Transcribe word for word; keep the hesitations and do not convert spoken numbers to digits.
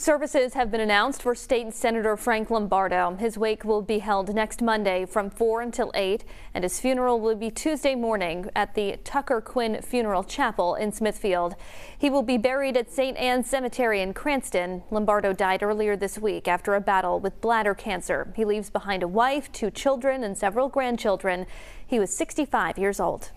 Services have been announced for State Senator Frank Lombardo. His wake will be held next Monday from four until eight, and his funeral will be Tuesday morning at the Tucker Quinn Funeral Chapel in Smithfield. He will be buried at Saint Anne's Cemetery in Cranston. Lombardo died earlier this week after a battle with bladder cancer. He leaves behind a wife, two children, and several grandchildren. He was sixty-five years old.